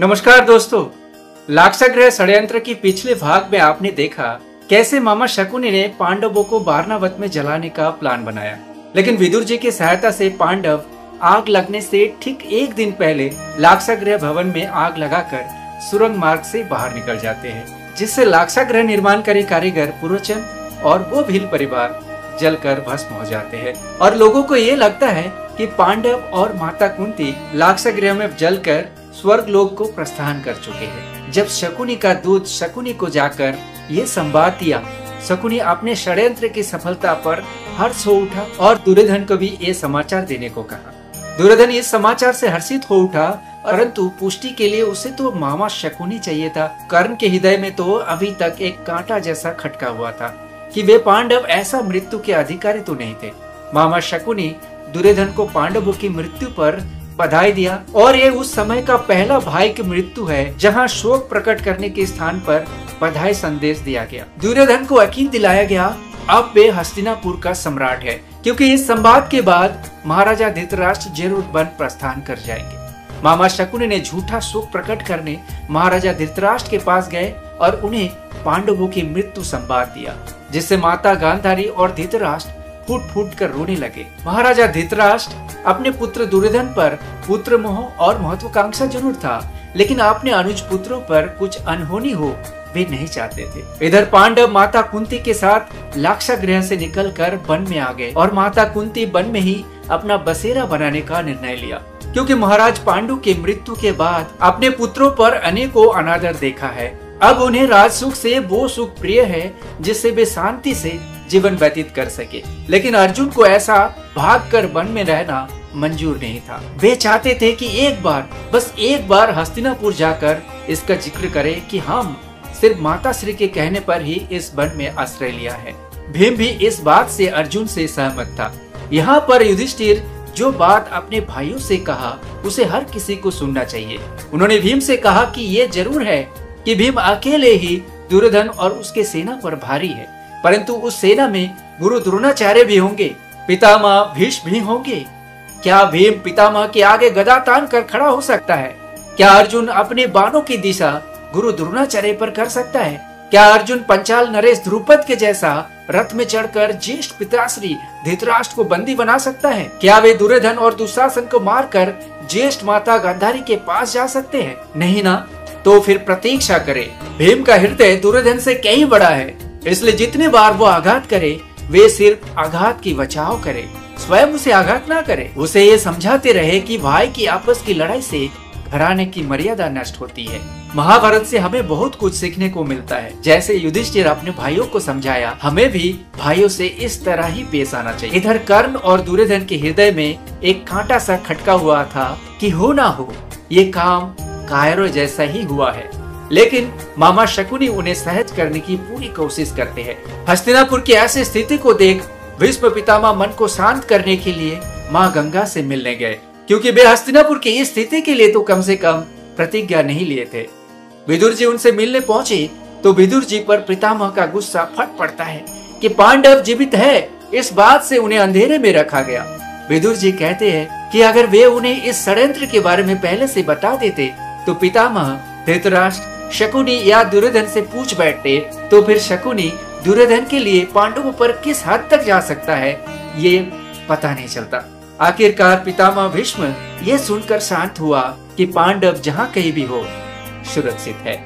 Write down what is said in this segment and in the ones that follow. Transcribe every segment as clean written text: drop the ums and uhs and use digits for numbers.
नमस्कार दोस्तों, लाक्षागृह षड्यंत्र की पिछले भाग में आपने देखा कैसे मामा शकुनि ने पांडवों को वारणावत में जलाने का प्लान बनाया, लेकिन विदुर जी की सहायता से पांडव आग लगने से ठीक एक दिन पहले लाक्षागृह भवन में आग लगाकर सुरंग मार्ग से बाहर निकल जाते हैं, जिससे लाक्षागृह निर्माणकारी कारीगर पुरोचन और वो भील परिवार जलकर भस्म हो जाते हैं और लोगों को ये लगता है कि पांडव और माता कुंती लाक्षागृह में जलकर स्वर्ग लोक को प्रस्थान कर चुके हैं। जब शकुनि का दूत शकुनि को जाकर ये संवाद दिया, शकुनि अपने षड्यंत्र की सफलता पर हर्ष हो उठा और दुर्योधन को भी ये समाचार देने को कहा। दुर्योधन इस समाचार से हर्षित हो उठा, परंतु पुष्टि के लिए उसे तो मामा शकुनि चाहिए था। कर्ण के हृदय में तो अभी तक एक कांटा जैसा खटका हुआ था कि वे पांडव ऐसा मृत्यु के अधिकारी तो नहीं थे। मामा शकुनि दुर्योधन को पांडवों की मृत्यु पर बधाई दिया और ये उस समय का पहला भाई की मृत्यु है जहां शोक प्रकट करने के स्थान पर बधाई संदेश दिया गया। दुर्योधन को यकीन दिलाया गया अब वे हस्तिनापुर का सम्राट है, क्योंकि इस संवाद के बाद महाराजा धृतराष्ट्र जरूर वन प्रस्थान कर जाएंगे। मामा शकुनि ने झूठा शोक प्रकट करने महाराजा धृतराष्ट्र के पास गए और उन्हें पांडवों की मृत्यु संवाद दिया, जिससे माता गांधारी और धृतराष्ट्र फूट-फूट कर रोने लगे। महाराजा धृतराष्ट्र अपने पुत्र दुर्योधन पर पुत्र मोह और महत्वाकांक्षा जरूर था, लेकिन अपने अनुज पुत्रों पर कुछ अनहोनी हो वे नहीं चाहते थे। इधर पांडव माता कुंती के साथ लाक्षागृह से निकलकर वन में आ गए और माता कुंती वन में ही अपना बसेरा बनाने का निर्णय लिया, क्योंकि महाराज पांडु के मृत्यु के बाद अपने पुत्रों पर अनेकों अनादर देखा है। अब उन्हें राजसुख से वो सुख प्रिय है जिससे वे शांति से जीवन व्यतीत कर सके, लेकिन अर्जुन को ऐसा भागकर वन में रहना मंजूर नहीं था। वे चाहते थे कि एक बार, बस एक बार हस्तिनापुर जाकर इसका जिक्र करें कि हम सिर्फ माता श्री के कहने पर ही इस वन में आश्रय लिया है। भीम भी इस बात से अर्जुन से सहमत था। यहाँ पर युधिष्ठिर जो बात अपने भाइयों से कहा उसे हर किसी को सुनना चाहिए। उन्होंने भीम से कहा कि ये जरूर है कि भीम अकेले ही दुर्योधन और उसके सेना पर भारी है, परंतु उस सेना में गुरु द्रोणाचार्य भी होंगे, पितामह भीष्म भी होंगे। क्या भीम पितामह के आगे गदा तान कर खड़ा हो सकता है? क्या अर्जुन अपने बाणों की दिशा गुरु द्रोणाचार्य पर कर सकता है? क्या अर्जुन पंचाल नरेश ध्रुपद के जैसा रथ में चढ़कर ज्येष्ठ पिताश्री धृतराष्ट्र को बंदी बना सकता है? क्या वे दुर्योधन और दुशासन को मारकर ज्येष्ठ माता गांधारी के पास जा सकते हैं? नहीं ना, तो फिर प्रतीक्षा करे। भीम का हृदय दुर्योधन से कहीं बड़ा है, इसलिए जितने बार वो आघात करे वे सिर्फ आघात की बचाव करे, स्वयं उसे आघात ना करे। उसे ये समझाते रहे कि भाई की आपस की लड़ाई से घराने की मर्यादा नष्ट होती है। महाभारत से हमें बहुत कुछ सीखने को मिलता है। जैसे युधिष्ठिर अपने भाइयों को समझाया, हमें भी भाइयों से इस तरह ही पेश आना चाहिए। इधर कर्ण और दुर्योधन के हृदय में एक कांटा सा खटका हुआ था कि हो ना हो ये काम कायरो जैसा ही हुआ है, लेकिन मामा शकुनि उन्हें सहज करने की पूरी कोशिश करते हैं। हस्तिनापुर की ऐसी स्थिति को देख भीष्म पितामह मन को शांत करने के लिए माँ गंगा से मिलने गए, क्योंकि वे हस्तिनापुर की इस स्थिति के लिए तो कम से कम प्रतिज्ञा नहीं लिए थे। विदुर जी उनसे मिलने पहुँचे तो विदुर जी पर पितामह का गुस्सा फट पड़ता है कि पांडव जीवित है, इस बात से उन्हें अंधेरे में रखा गया। विदुर जी कहते हैं कि अगर वे उन्हें इस षड्यंत्र के बारे में पहले से बता देते तो पितामह धृतराष्ट्र शकुनि या दुर्योधन से पूछ बैठते, तो फिर शकुनि दुर्योधन के लिए पांडवों पर किस हद तक जा सकता है ये पता नहीं चलता। आखिरकार पितामह भीष्म ये सुनकर शांत हुआ कि पांडव जहाँ कहीं भी हो सुरक्षित है।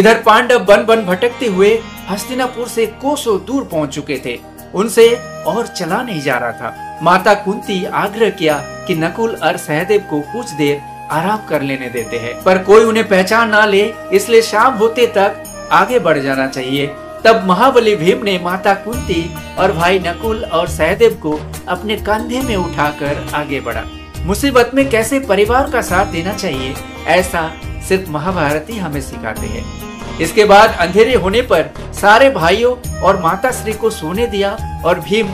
इधर पांडव बन भटकते हुए हस्तिनापुर से कोसों दूर पहुँच चुके थे, उनसे और चला नहीं जा रहा था। माता कुंती आग्रह किया कि नकुल और सहदेव को कुछ देर आराम कर लेने देते हैं, पर कोई उन्हें पहचान ना ले, इसलिए शाम होते तक आगे बढ़ जाना चाहिए। तब महाबली भीम ने माता कुंती और भाई नकुल और सहदेव को अपने कंधे में उठाकर आगे बढ़ा। मुसीबत में कैसे परिवार का साथ देना चाहिए, ऐसा सिर्फ महाभारत ही हमें सिखाते हैं। इसके बाद अंधेरे होने पर सारे भाइयों और माता श्री को सोने दिया और भीम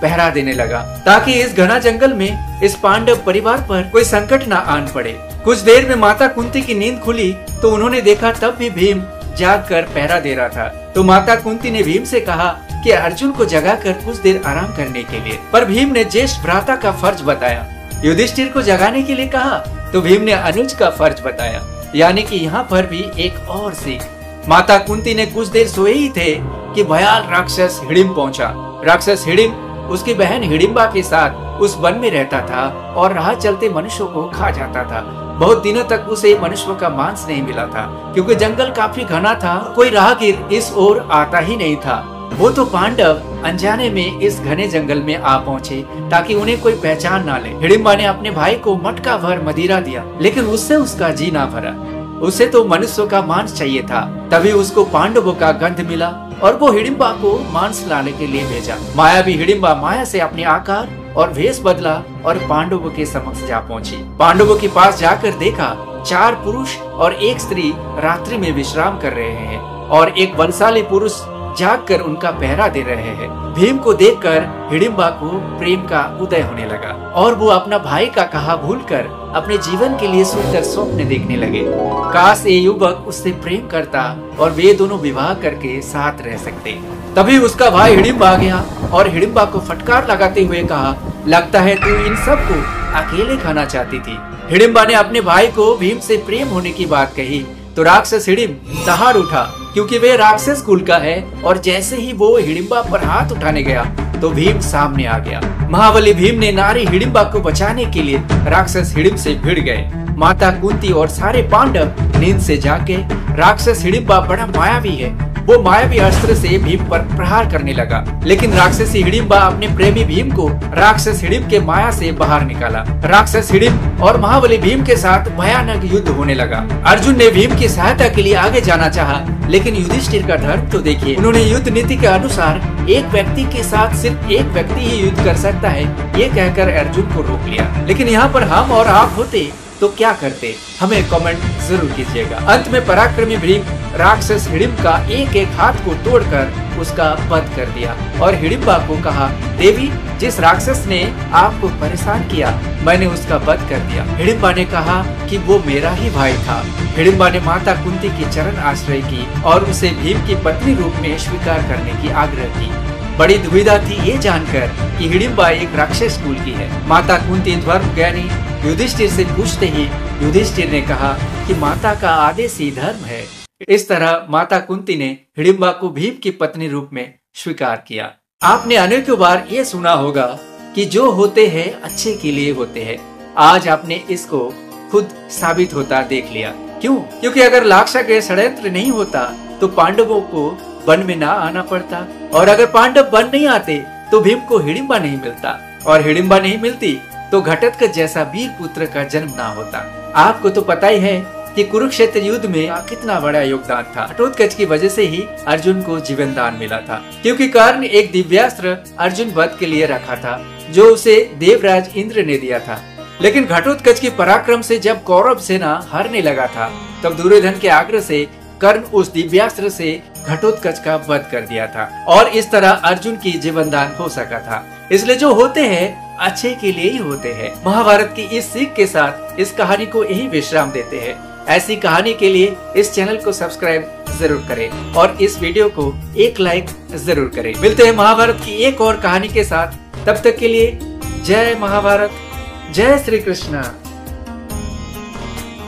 पहरा देने लगा, ताकि इस घना जंगल में इस पांडव परिवार पर कोई संकट ना आन पड़े। कुछ देर में माता कुंती की नींद खुली तो उन्होंने देखा तब भी भीम जाग कर पहरा दे रहा था। तो माता कुंती ने भीम से कहा कि अर्जुन को जगा कर कुछ देर आराम करने के लिए, पर भीम ने ज्येष्ठ भ्राता का फर्ज बताया। युधिष्ठिर को जगाने के लिए कहा तो भीम ने अनुज का फर्ज बताया। यानी कि यहाँ पर भी एक और सीख। माता कुंती ने कुछ देर सोए ही थे कि भयाल राक्षस हिडिम्ब पहुंचा। राक्षस हिडिम्ब उसकी बहन हिडिम्बा के साथ उस वन में रहता था और राह चलते मनुष्यों को खा जाता था। बहुत दिनों तक उसे मनुष्यों का मांस नहीं मिला था क्योंकि जंगल काफी घना था, कोई राहगीर इस ओर आता ही नहीं था। वो तो पांडव अनजाने में इस घने जंगल में आ पहुँचे ताकि उन्हें कोई पहचान ना ले। हिडिम्बा ने अपने भाई को मटका भर मदिरा दिया लेकिन उससे उसका जी ना भरा। उसे तो मनुष्यों का मांस चाहिए था। तभी उसको पांडवों का गंध मिला और वो हिडिम्बा को मांस लाने के लिए भेजा। मायावी हिडिम्बा माया से अपने आकार और वेश बदला और पांडवों के समक्ष जा पहुंची। पांडवों के पास जाकर देखा 4 पुरुष और 1 स्त्री रात्रि में विश्राम कर रहे हैं और एक बलशाली पुरुष जागकर उनका पहरा दे रहे हैं। भीम को देखकर हिडिम्बा को प्रेम का उदय होने लगा और वो अपना भाई का कहा भूलकर अपने जीवन के लिए सुंदर स्वप्न देखने लगे। काश ये युवक उससे प्रेम करता और वे दोनों विवाह करके साथ रह सकते। तभी उसका भाई हिडिम्बा आ गया और हिडिम्बा को फटकार लगाते हुए कहा, लगता है तू इन सबको अकेले खाना चाहती थी। हिडिम्बा ने अपने भाई को भीम से प्रेम होने की बात कही तो राक्षस हिडिम्ब दहाड़ उठा क्योंकि वे राक्षस कुल का है और जैसे ही वो हिडिम्बा पर हाथ उठाने गया तो भीम सामने आ गया। महाबली भीम ने नारी हिडिम्बा को बचाने के लिए राक्षस हिडिम्ब से भिड़ गए। माता कुंती और सारे पांडव नींद से जाके राक्षस हिडिम्बा बड़ा मायावी है, वो मायावी अस्त्र से भीम पर प्रहार करने लगा लेकिन राक्षसी हिडिम्बा अपने प्रेमी भीम को राक्षस हिडिम्ब के माया से बाहर निकाला। राक्षस हिडिम्ब और महाबली भीम के साथ भयानक युद्ध होने लगा। अर्जुन ने भीम की सहायता के लिए आगे जाना चाहा लेकिन युधिष्ठिर का धर्म तो देखिए, उन्होंने युद्ध नीति के अनुसार एक व्यक्ति के साथ सिर्फ एक व्यक्ति ही युद्ध कर सकता है ये कहकर अर्जुन को रोक लिया। लेकिन यहाँ पर हम और आप होते तो क्या करते, हमें कमेंट जरूर कीजिएगा। अंत में पराक्रमी भीम राक्षस हिडिम्ब का एक एक हाथ को तोड़कर उसका वध कर दिया और हिडिम्बा को कहा, देवी जिस राक्षस ने आपको परेशान किया मैंने उसका वध कर दिया। हिडिम्बा ने कहा कि वो मेरा ही भाई था। हिडिम्बा ने माता कुंती के चरण आश्रय की और उसे भीम की पत्नी रूप में स्वीकार करने की आग्रह की। बड़ी दुविधा थी ये जानकर कि हिडिम्बा एक राक्षस कुल की है। माता कुंती धर्म ज्ञानी युधिष्ठिर से पूछते ही युधिष्ठिर ने कहा कि माता का आदेश ही धर्म है। इस तरह माता कुंती ने हिडिम्बा को भीम की पत्नी रूप में स्वीकार किया। आपने अनेकों बार ये सुना होगा कि जो होते हैं अच्छे के लिए होते हैं। आज आपने इसको खुद साबित होता देख लिया। क्यों? क्योंकि अगर लाक्षागृह षड्यंत्र नहीं होता तो पांडवों को वन में ना आना पड़ता और अगर पांडव वन नहीं आते तो भीम को हिडिम्बा नहीं मिलता और हिडिम्बा नहीं मिलती तो घटोत्कच जैसा वीर पुत्र का जन्म ना होता। आपको तो पता ही है कि कुरुक्षेत्र युद्ध में कितना बड़ा योगदान था। घटोत्कच की वजह से ही अर्जुन को जीवन दान मिला था क्योंकि कर्ण एक दिव्यास्त्र अर्जुन वध के लिए रखा था जो उसे देवराज इंद्र ने दिया था। लेकिन घटोत्कच के पराक्रम से जब कौरव सेना हारने लगा था तब दुर्योधन के आग्रह से कर्ण उस दिव्यास्त्र से घटोत्कच का वध कर दिया था और इस तरह अर्जुन की जीवन दान हो सका था। इसलिए जो होते हैं अच्छे के लिए ही होते हैं। महाभारत की इस सीख के साथ इस कहानी को यही विश्राम देते हैं। ऐसी कहानी के लिए इस चैनल को सब्सक्राइब जरूर करें और इस वीडियो को एक लाइक जरूर करें। मिलते हैं महाभारत की एक और कहानी के साथ, तब तक के लिए जय महाभारत, जय श्री कृष्णा।